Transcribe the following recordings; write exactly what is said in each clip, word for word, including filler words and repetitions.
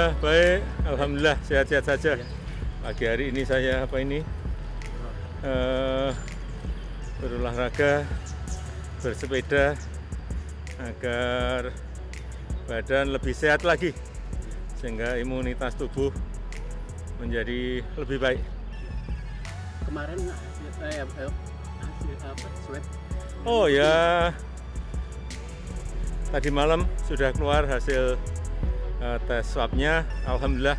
Ya, baik. Alhamdulillah sehat-sehat saja. Pagi hari ini saya apa ini? Uh, berolahraga, bersepeda agar badan lebih sehat lagi sehingga imunitas tubuh menjadi lebih baik. Kemarin hasil, eh, hasil apa? Swab. Oh ya. Tadi malam sudah keluar hasil uh, tes swabnya, alhamdulillah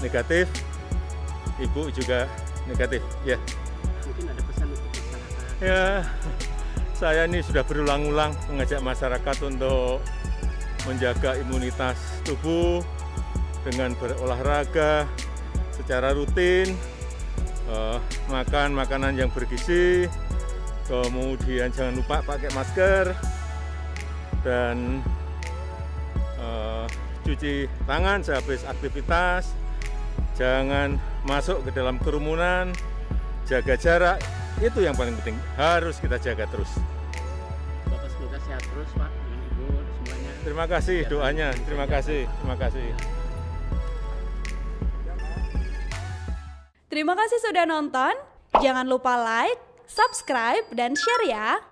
negatif. Ibu juga negatif, ya. Yeah. Mungkin ada pesan untuk masyarakat. Ya, yeah. Saya ini sudah berulang-ulang mengajak masyarakat untuk menjaga imunitas tubuh dengan berolahraga secara rutin, uh, makan makanan yang bergizi, kemudian jangan lupa pakai masker. Dan uh, cuci tangan sehabis aktivitas, jangan masuk ke dalam kerumunan, jaga jarak, itu yang paling penting, harus kita jaga terus. Bapak semoga sehat terus, Pak, dengan Ibu semuanya. Terima kasih doanya, terima kasih, terima kasih. Terima kasih sudah nonton, jangan lupa like, subscribe, dan share ya.